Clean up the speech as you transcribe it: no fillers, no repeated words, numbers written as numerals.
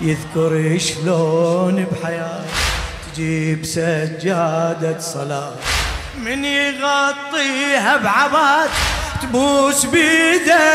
يذكر شلون بحياة تجيب سجادة صلاة من يغطيها بعباد تبوس بيده